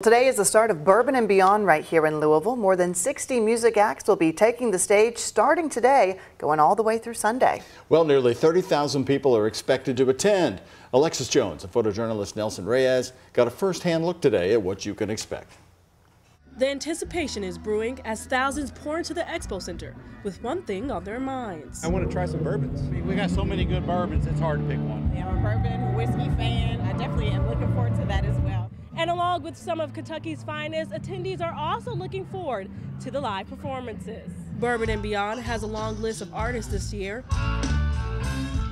Today is the start of Bourbon and Beyond right here in Louisville. More than 60 music acts will be taking the stage starting today, going all the way through Sunday. Well, nearly 30,000 people are expected to attend. Alexis Jones and photojournalist Nelson Reyes got a first-hand look today at what you can expect. The anticipation is brewing as thousands pour into the Expo Center with one thing on their minds. I want to try some bourbons. I mean, we got so many good bourbons, it's hard to pick one. Yeah, I'm a bourbon whiskey fan. I definitely am looking forward to that as well. And along with some of Kentucky's finest, attendees are also looking forward to the live performances. Bourbon and Beyond has a long list of artists this year,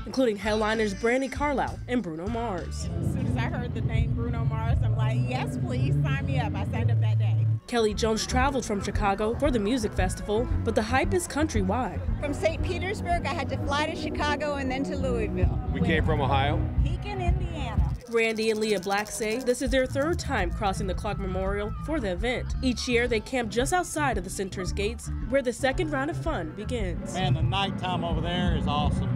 including headliners Brandi Carlile and Bruno Mars. As soon as I heard the name Bruno Mars, I'm like, yes, please sign me up. I signed up that day. Kelly Jones traveled from Chicago for the music festival, but the hype is countrywide. From St. Petersburg, I had to fly to Chicago and then to Louisville. We came from Ohio. Pekin, Indiana. Randy and Leah Black say this is their third time crossing the Clark Memorial for the event. Each year, they camp just outside of the center's gates, where the second round of fun begins. Man, the nighttime over there is awesome.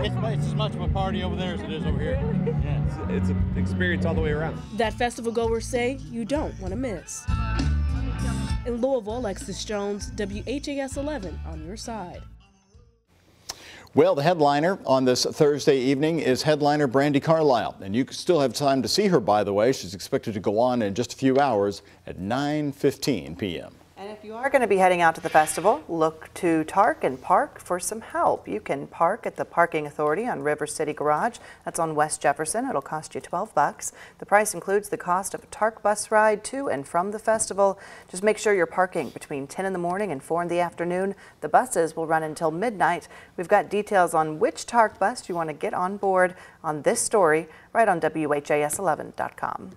It's as much of a party over there as it is over here. Yeah, it's an experience all the way around. That festival goers say you don't want to miss. In Louisville, Alexis Jones, WHAS 11 on your side. Well, the headliner on this Thursday evening is headliner Brandi Carlile, and you still have time to see her, by the way. She's expected to go on in just a few hours at 9:15 p.m. And if you are going to be heading out to the festival, look to TARC and Park for some help. You can park at the Parking Authority on River City Garage. That's on West Jefferson. It'll cost you $12. The price includes the cost of a TARC bus ride to and from the festival. Just make sure you're parking between 10 in the morning and 4 in the afternoon. The buses will run until midnight. We've got details on which TARC bus you want to get on board on this story right on WHAS11.com.